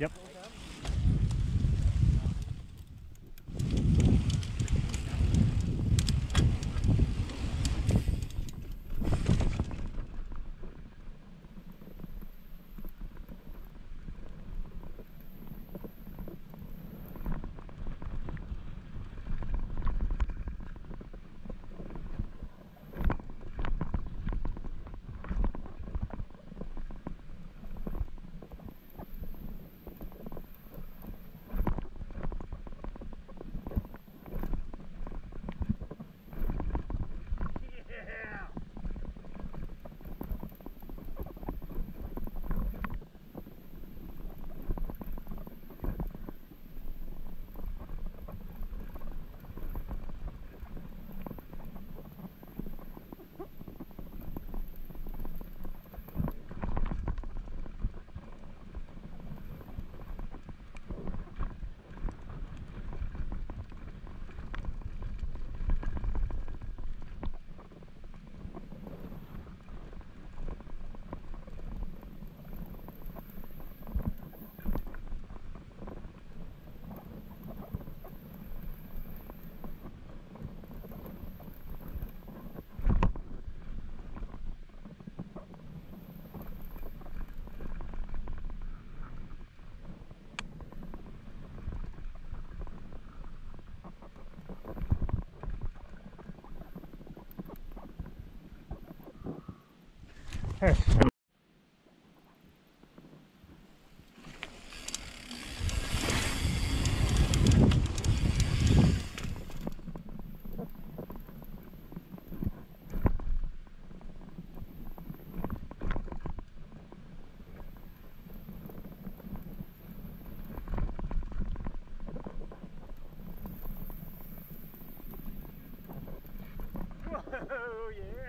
Yep. Yes. Oh yeah.